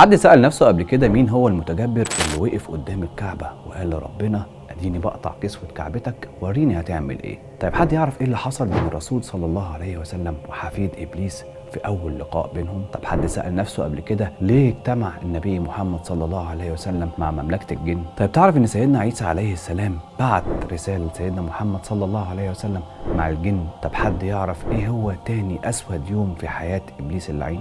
حد سأل نفسه قبل كده مين هو المتجبر اللي وقف قدام الكعبة وقال لربنا اديني بقطع كسوة كعبتك وريني هتعمل ايه؟ طيب حد يعرف ايه اللي حصل بين الرسول صلى الله عليه وسلم وحفيد ابليس في اول لقاء بينهم؟ طب حد سأل نفسه قبل كده ليه اجتمع النبي محمد صلى الله عليه وسلم مع مملكة الجن؟ طيب تعرف ان سيدنا عيسى عليه السلام بعت رسالة لسيدنا محمد صلى الله عليه وسلم مع الجن؟ طب حد يعرف ايه هو تاني اسود يوم في حياة ابليس اللعين؟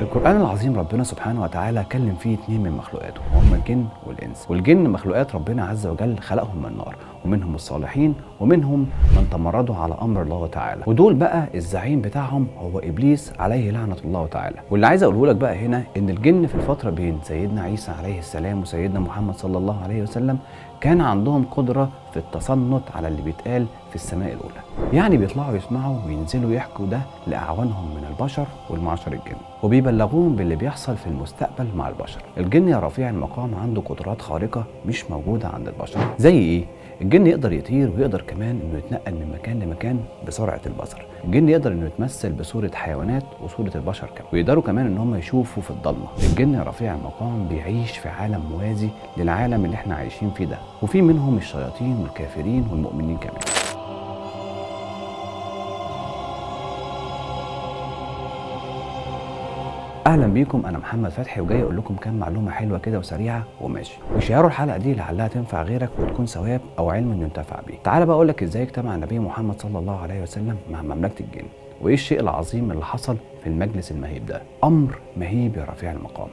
القرآن العظيم ربنا سبحانه وتعالى كلم فيه اتنين من مخلوقاته وهم الجن والإنس، والجن مخلوقات ربنا عز وجل خلقهم من النار، ومنهم الصالحين ومنهم من تمردوا على أمر الله تعالى، ودول بقى الزعيم بتاعهم هو إبليس عليه لعنة الله تعالى. واللي عايز أقوله لك بقى هنا إن الجن في الفترة بين سيدنا عيسى عليه السلام وسيدنا محمد صلى الله عليه وسلم كان عندهم قدرة في التصنت على اللي بيتقال في السماء الأولى، يعني بيطلعوا يسمعوا وينزلوا يحكوا ده لأعوانهم من البشر والمعشر الجن، وبيبلغوهم باللي بيحصل في المستقبل مع البشر. الجن يا رفيع المقام عنده قدرات خارقة مش موجودة عند البشر. زي إيه؟ الجن يقدر يطير، ويقدر كمان إنه يتنقل من مكان لمكان بسرعة البصر. الجن يقدر إنه يتمثل بصورة حيوانات وصورة البشر كمان، ويقدروا كمان إن هم يشوفوا في الضلمة. الجن يا رفيع المقام بيعيش في عالم موازي للعالم اللي إحنا عايشين فيه ده، وفي منهم الشياطين والكافرين والمؤمنين كمان. اهلا بيكم، انا محمد فتحي وجاي اقول لكم كام معلومه حلوه كده وسريعه وماشي، وشيروا الحلقه دي لعلها تنفع غيرك وتكون ثواب او علم ينتفع بيه. تعالى بقى اقول لك ازاي اجتمع النبي محمد صلى الله عليه وسلم مع مملكه الجن، وايه الشيء العظيم اللي حصل في المجلس المهيب ده. امر مهيب يا رفيع المقام،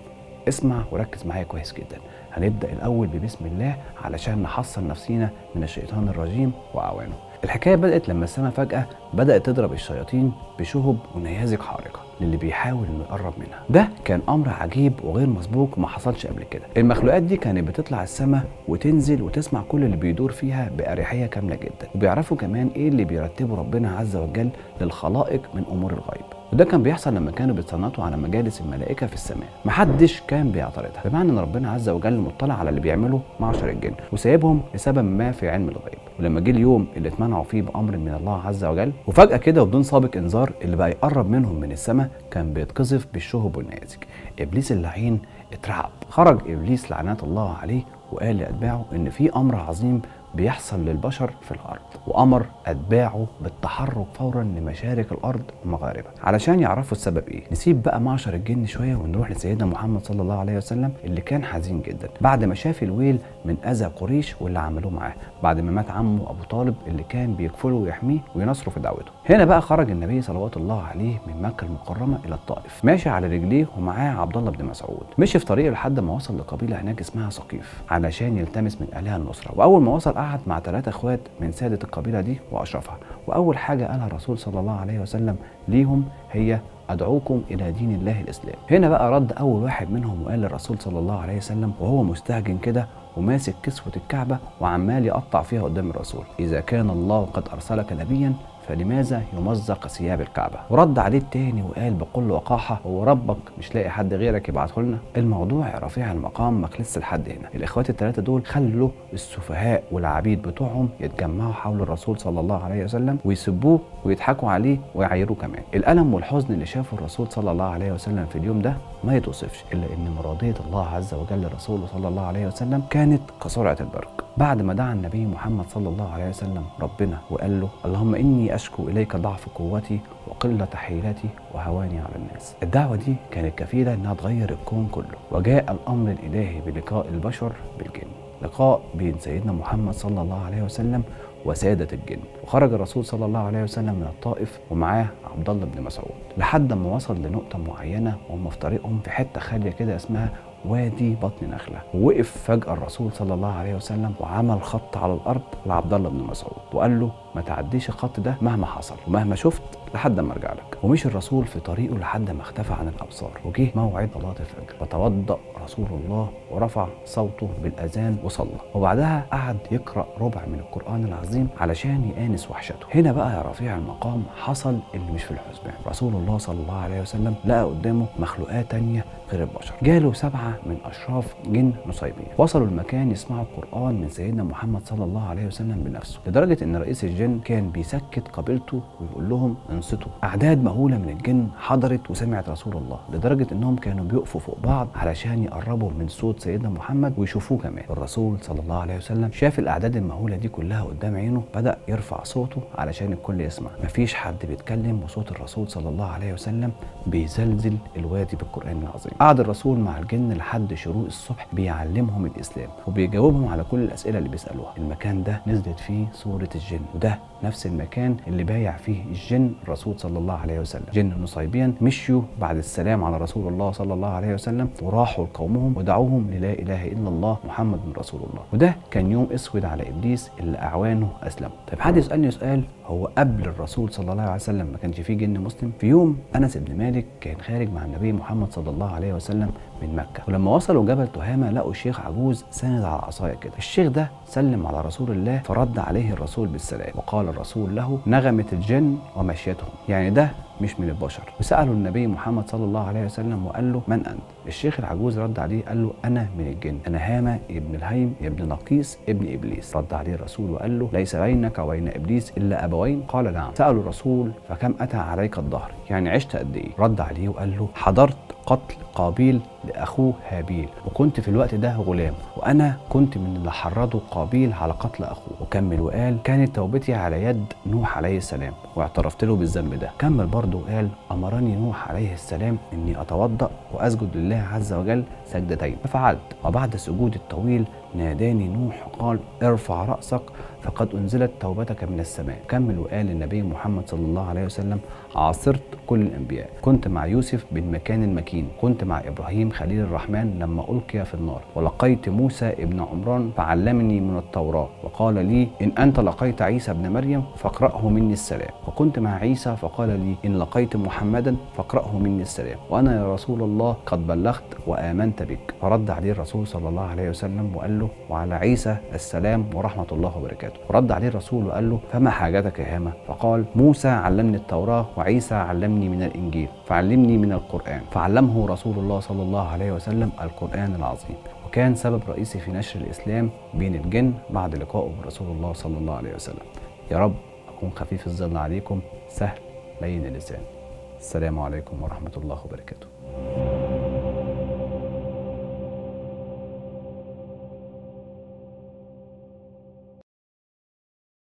اسمع وركز معايا كويس جدا. هنبدا الاول ببسم الله علشان نحصن نفسينا من الشيطان الرجيم واعوانه. الحكايه بدات لما السماء فجاه بدات تضرب الشياطين بشهب ونيازك حارقه للي بيحاول انه يقرب منها. ده كان امر عجيب وغير مسبوق، ما حصلش قبل كده. المخلوقات دي كانت بتطلع السماء وتنزل وتسمع كل اللي بيدور فيها باريحيه كامله جدا، وبيعرفوا كمان ايه اللي بيرتبه ربنا عز وجل للخلائق من امور الغيب. وده كان بيحصل لما كانوا بيتصنتوا على مجالس الملائكه في السماء، محدش كان بيعترضها، بمعنى ان ربنا عز وجل مطلع على اللي بيعمله معشر الجن وسايبهم لسبب ما في علم الغيب. ولما جه اليوم اللي اتمنعوا فيه بامر من الله عز وجل، وفجاه كده وبدون سابق انذار اللي بقى يقرب منهم من السماء كان بيتقذف بالشهب والنيازك. ابليس اللعين اترعب، خرج ابليس لعنات الله عليه وقال لاتباعه ان في امر عظيم بيحصل للبشر في الارض، وامر اتباعه بالتحرك فورا لمشارق الارض ومغاربها علشان يعرفوا السبب ايه. نسيب بقى معشر الجن شويه ونروح لسيدنا محمد صلى الله عليه وسلم اللي كان حزين جدا بعد ما شاف الويل من اذى قريش واللي عملوه معاه، بعد ما مات عمه ابو طالب اللي كان بيكفله ويحميه وينصره في دعوته. هنا بقى خرج النبي صلوات الله عليه من مكه المكرمه الى الطائف ماشي على رجليه ومعاه عبد الله بن مسعود. مشي في طريقه لحد ما وصل لقبيله هناك اسمها ثقيف علشان يلتمس من اهلها النصره، واول ما وصل قعد مع 3 اخوات من سادة القبيلة دي وأشرفها، وأول حاجة قالها الرسول صلى الله عليه وسلم ليهم هي أدعوكم إلى دين الله الإسلام. هنا بقى رد أول واحد منهم وقال للرسول صلى الله عليه وسلم وهو مستهجن كده وماسك كسوة الكعبة وعمال يقطع فيها قدام الرسول: إذا كان الله قد أرسلك نبيا فلماذا يمزق ثياب الكعبة؟ ورد عليه التاني وقال بكل وقاحة: هو ربك مش لاقي حد غيرك يبعته لنا؟ الموضوع يا رفيع المقام ما خلصش لحد هنا. الاخوات ال3 دول خلوا السفهاء والعبيد بتوعهم يتجمعوا حول الرسول صلى الله عليه وسلم ويسبوه ويضحكوا عليه ويعايروه كمان. الألم والحزن اللي شافه الرسول صلى الله عليه وسلم في اليوم ده ما يتوصفش، إلا إن مرادية الله عز وجل لرسوله صلى الله عليه وسلم كانت كسرعة البرق. بعد ما دعا النبي محمد صلى الله عليه وسلم ربنا وقال له: اللهم إني أشكو إليك ضعف قوتي وقلة حيلتي وهواني على الناس. الدعوة دي كانت كفيلة إنها تغير الكون كله، وجاء الأمر الإلهي بلقاء البشر بالجن، لقاء بين سيدنا محمد صلى الله عليه وسلم وسادة الجن. وخرج الرسول صلى الله عليه وسلم من الطائف ومعاه عبد الله بن مسعود لحد ما وصل لنقطة معينة وهم في طريقهم في حتة خالية كده اسمها وادي بطن نخله، ووقف فجأة الرسول صلى الله عليه وسلم وعمل خط على الأرض لعبد الله بن مسعود وقال له: ما تعديش الخط ده مهما حصل ومهما شفت لحد ما ارجع لك. ومشي الرسول في طريقه لحد ما اختفى عن الابصار، وجه موعد صلاه الفجر فتوضأ رسول الله ورفع صوته بالاذان وصلى، وبعدها قعد يقرأ ربع من القرآن العظيم علشان يآنس وحشته. هنا بقى يا رفيع المقام حصل اللي مش في الحسبان، رسول الله صلى الله عليه وسلم لقى قدامه مخلوقات تانية غير البشر. جاله 7 من اشراف جن نصيبين، وصلوا المكان يسمعوا القرآن من سيدنا محمد صلى الله عليه وسلم بنفسه، لدرجة ان رئيس الجن الجن كان بيسكت قبيلته ويقول لهم انصتوا. اعداد مهوله من الجن حضرت وسمعت رسول الله، لدرجه انهم كانوا بيقفوا فوق بعض علشان يقربوا من صوت سيدنا محمد ويشوفوه كمان. الرسول صلى الله عليه وسلم شاف الاعداد المهوله دي كلها قدام عينه، بدا يرفع صوته علشان الكل يسمع. مفيش حد بيتكلم وصوت الرسول صلى الله عليه وسلم بيزلزل الوادي بالقران العظيم. قعد الرسول مع الجن لحد شروق الصبح بيعلمهم الاسلام وبيجاوبهم على كل الاسئله اللي بيسالوها. المكان ده نزلت فيه سوره الجن، وده نفس المكان اللي بايع فيه الجن الرسول صلى الله عليه وسلم. جن نصيبيا مشيوا بعد السلام على رسول الله صلى الله عليه وسلم وراحوا لقومهم ودعوهم للا اله الا الله محمد رسول الله، وده كان يوم اسود على ابليس اللي اعوانه اسلموا. طيب حد يسالني سؤال، هو قبل الرسول صلى الله عليه وسلم ما كانش فيه جن مسلم؟ في يوم انس بن مالك كان خارج مع النبي محمد صلى الله عليه وسلم من مكه، ولما وصلوا جبل تهامه لقوا شيخ عجوز ساند على عصايه كده. الشيخ ده سلم على رسول الله فرد عليه الرسول بالسلام، وقال الرسول له نغمه الجن ومشيتهم، يعني ده مش من البشر. وسأله النبي محمد صلى الله عليه وسلم وقال له من أنت؟ الشيخ العجوز رد عليه قال له أنا من الجن، أنا هامة ابن الهيم ابن نقيس ابن إبليس. رد عليه الرسول وقال له ليس بينك وبين إبليس إلا أبوين؟ قال نعم. سأله الرسول فكم أتى عليك الدهر؟ يعني عشت قد إيه؟ رد عليه وقال له حضرت قتل قابيل لأخوه هابيل، وكنت في الوقت ده غلام، وأنا كنت من اللي حرضوا قابيل على قتل أخوه. وكمل وقال كانت توبتي على يد نوح عليه السلام واعترفت له بالذنب ده. كمل برضه وقال أمرني نوح عليه السلام إني أتوضأ وأسجد لله عز وجل سجدتين ففعلت، وبعد سجودي الطويل ناداني نوح قال ارفع رأسك فقد أنزلت توبتك من السماء. كمل وقال النبي محمد صلى الله عليه وسلم عاصرت كل الأنبياء، كنت مع يوسف بن مكان المكي، كنت مع إبراهيم خليل الرحمن لما ألقي في النار، ولقيت موسى ابن عمران فعلمني من التوراة، وقال لي إن أنت لقيت عيسى ابن مريم فاقرأه مني السلام، وكنت مع عيسى فقال لي إن لقيت محمدا فاقرأه مني السلام، وأنا يا رسول الله قد بلغت وآمنت بك. فرد عليه الرسول صلى الله عليه وسلم وقال له وعلى عيسى السلام ورحمة الله وبركاته. ورد عليه الرسول وقال له فما حاجتك يا هامة؟ فقال موسى علمني التوراة وعيسى علمني من الإنجيل فعلمني من القرآن. فعلمه رسول الله صلى الله عليه وسلم القرآن العظيم، وكان سبب رئيسي في نشر الإسلام بين الجن بعد لقائه برسول الله صلى الله عليه وسلم. يا رب أكون خفيف الظل عليكم، سهل لين اللسان. السلام عليكم ورحمة الله وبركاته.